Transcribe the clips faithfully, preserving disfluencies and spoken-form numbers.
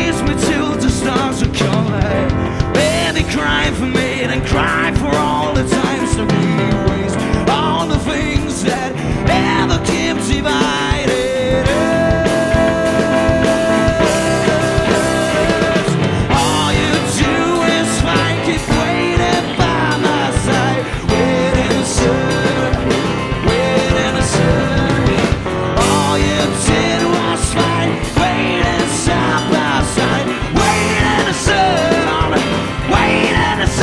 chase me till the stars are calling. Baby, cry for me, then cry for all the times that we waste, all the things that ever keep divided us. All you do is fight, keep waiting by my side, waiting a sun, waiting a sun. All you did was fight, waiting side by side, waiting a sun, waiting a sun.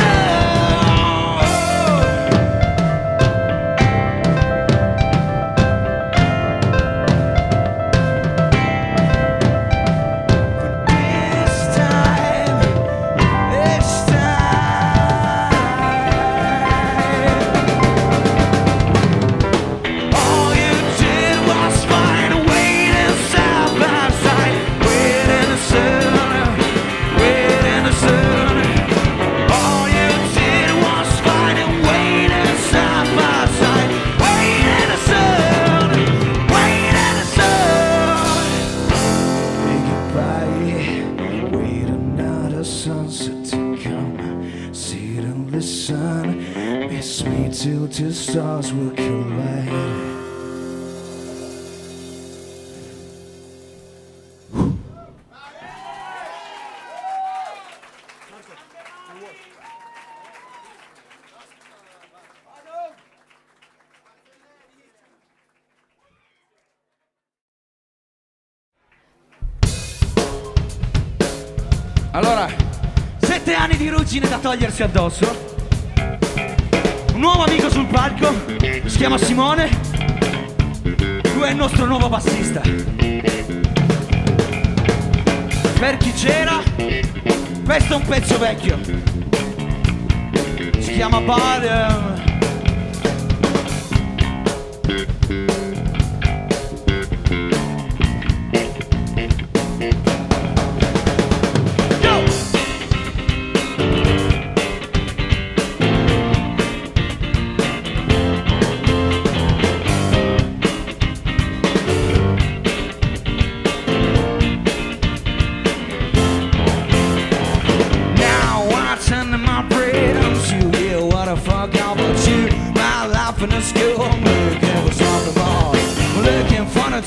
Till two stars will collide. Allora, sette anni di ruggine da togliersi addosso. Un nuovo amico sul palco, si chiama Simone, lui è il nostro nuovo bassista. Per chi c'era, questo è un pezzo vecchio, si chiama Boredom.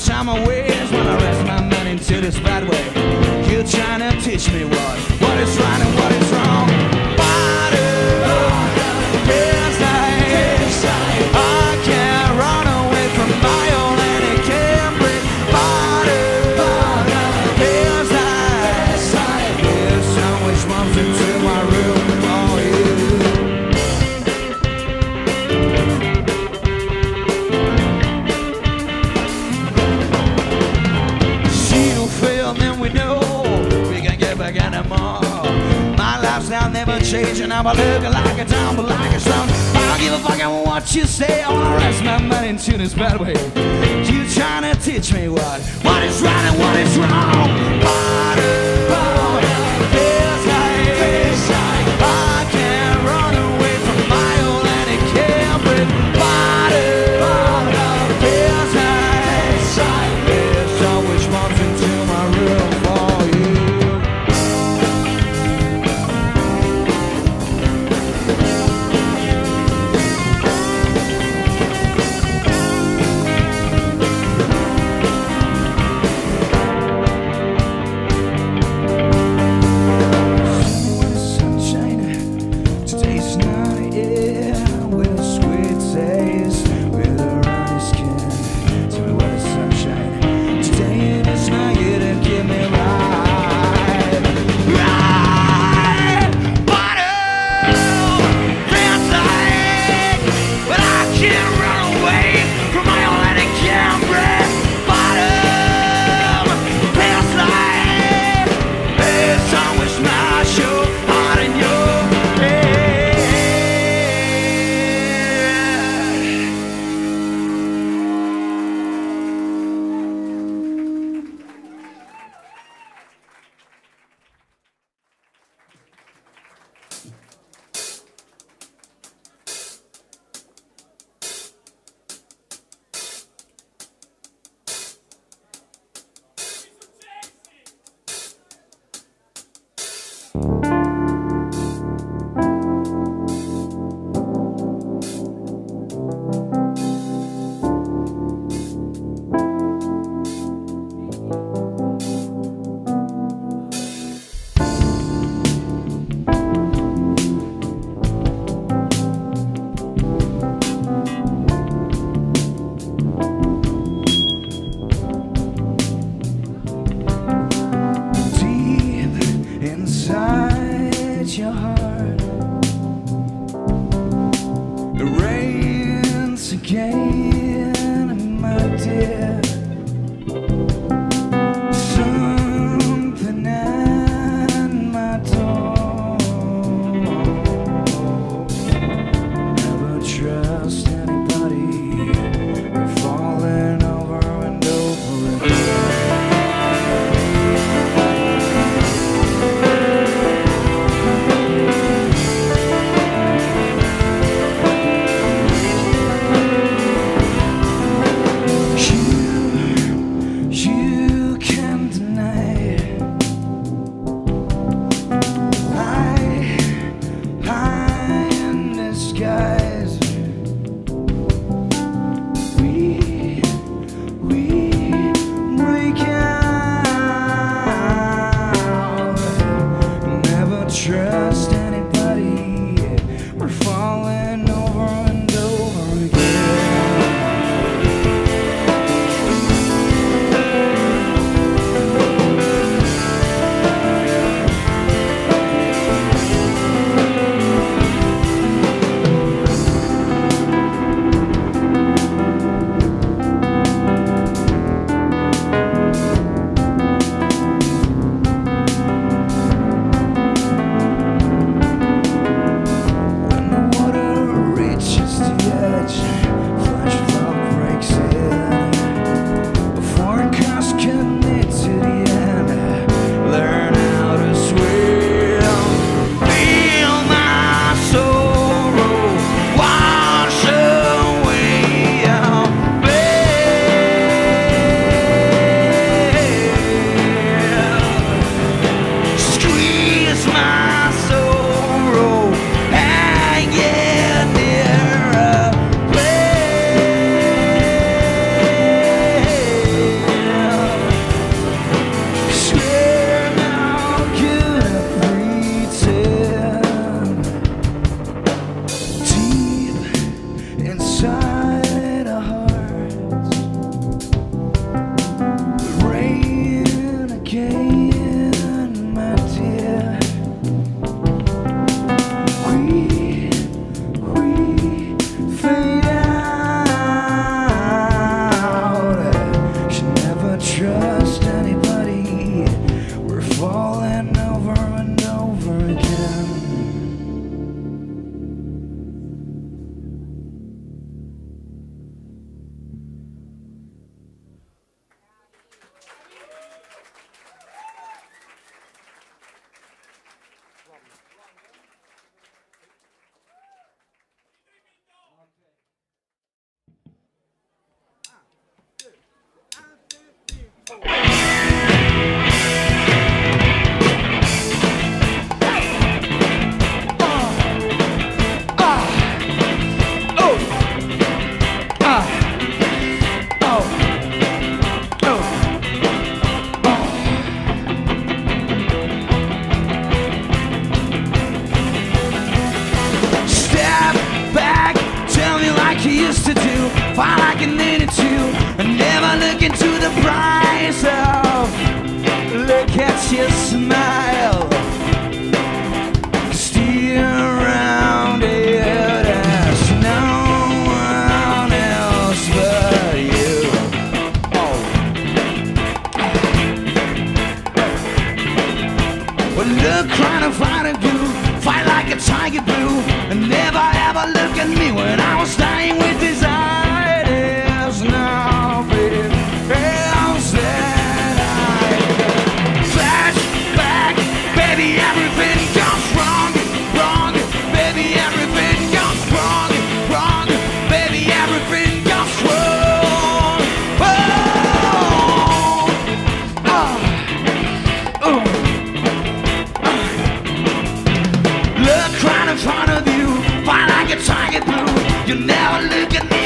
Time I waste when I rest my mind into this bad way. You're trying to teach me what, what is right and what is wrong. Boredom, feels like I can't run away from my own and it can't breathe. Boredom, feels like there's so much warmth into my room for you. I'll never change and I'm a looking like a dumb but like a stone. I don't give a fuck on what you say. All the rest of my mind into this bad way. You trying to teach me what, what is right and what is wrong. Boredom, feels like, feels like I can't run away from my own and it can't breathe. Boredom, feels like there's always warmth into my room for you. beat your heart. It rains again, my dear. Something at my door. Never trust anybody. We're falling over and over again. Trust anybody, we're falling over and over Your smile, steer around it, there's no one else but you. Oh. Well, look right in front of you, fight like a tiger blue, and never ever look at me when I was dying with desire. There's nobody else that I. Baby, everything goes wrong, wrong. Baby, everything goes wrong, wrong. Baby, everything goes wrong. Oh, oh, oh. Look right in front of you, fight like a tiger blue. You never look at me.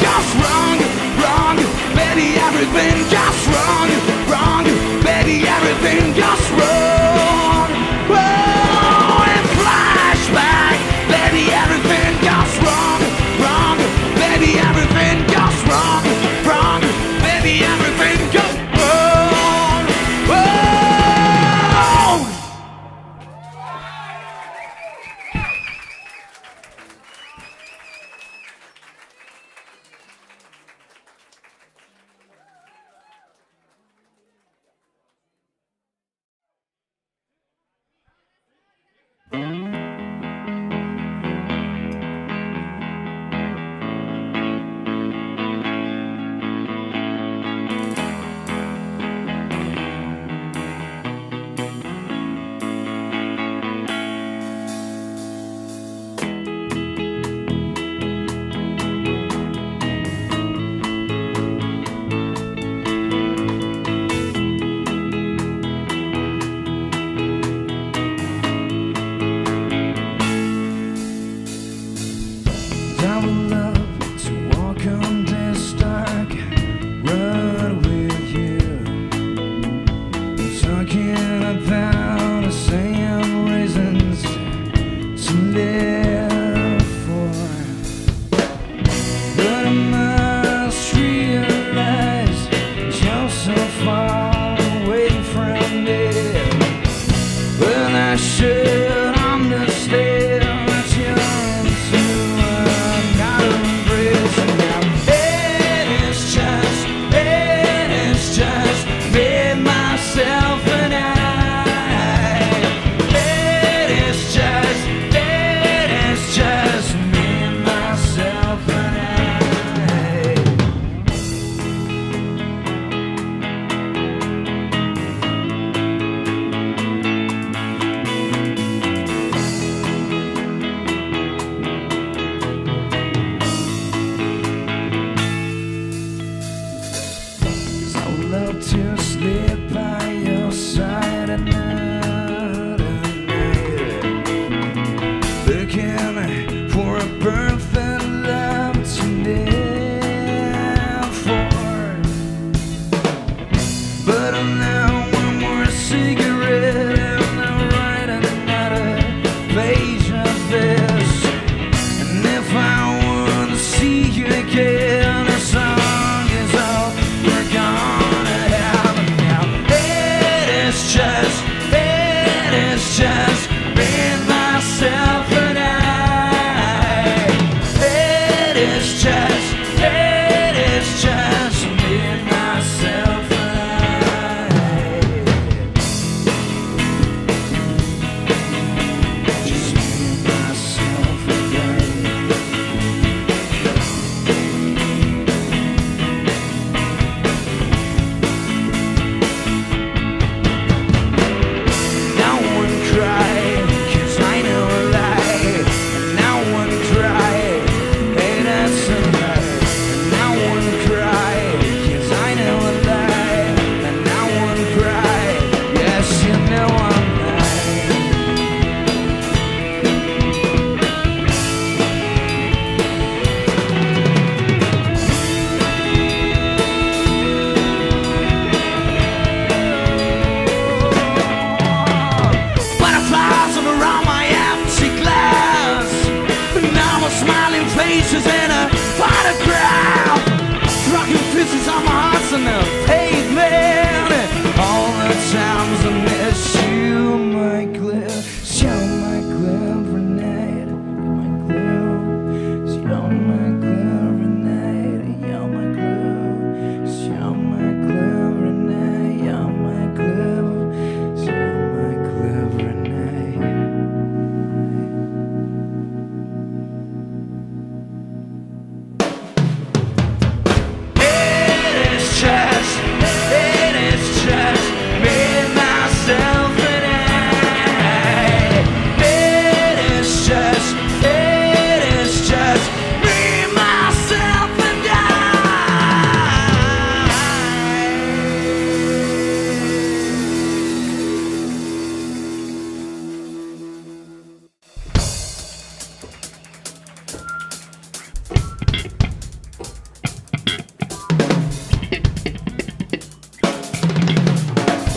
goes wrong, wrong, baby, everything goes wrong, wrong, baby, everything goes wrong. Oh, and flashback, baby, everything goes wrong, wrong, baby, everything goes wrong, wrong, baby, everything goes wrong. Oh.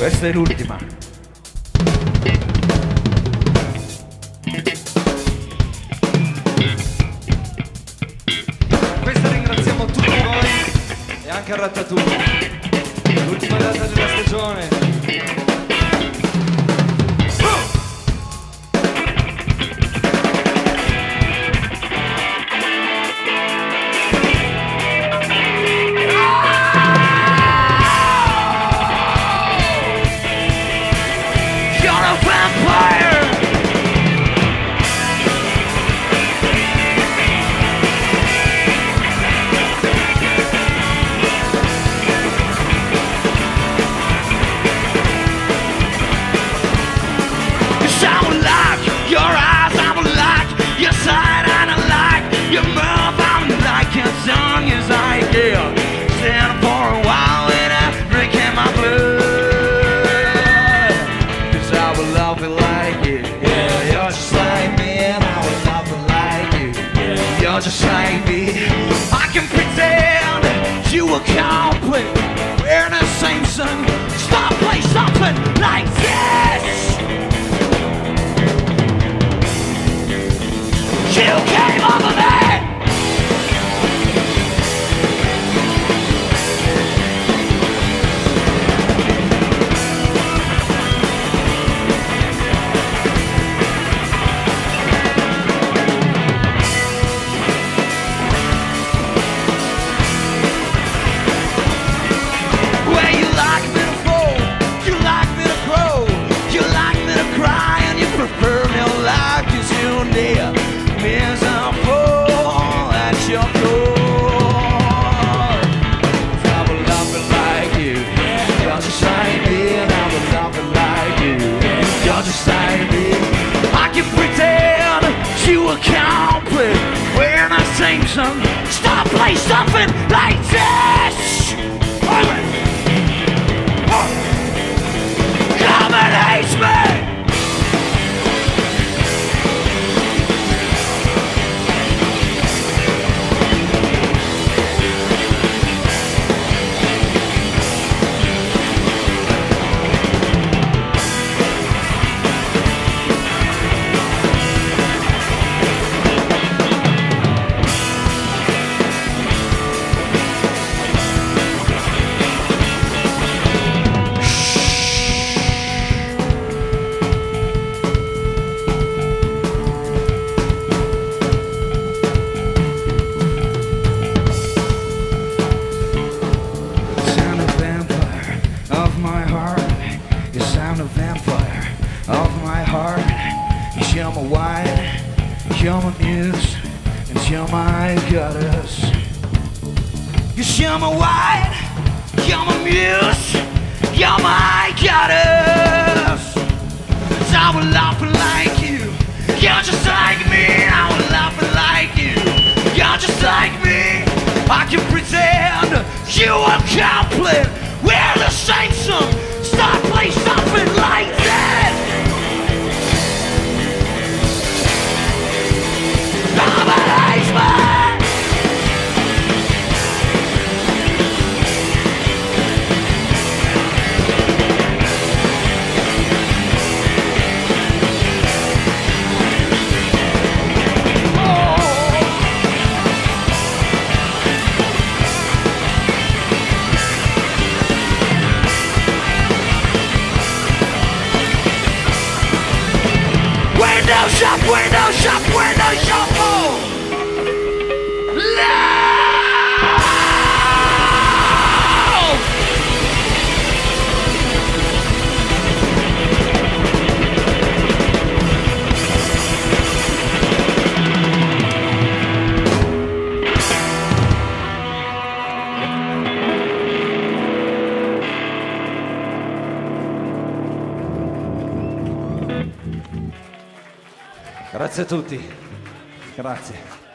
Questa è l'ultima. Questa ringraziamo tutti voi e anche a Ratatouille. L'ultima data della stagione. Just like me, I can pretend you will complete. We're in the same sun. Stop, play something like this. You came over me. Stop, play something like this. Come and hate Grazie a tutti, grazie.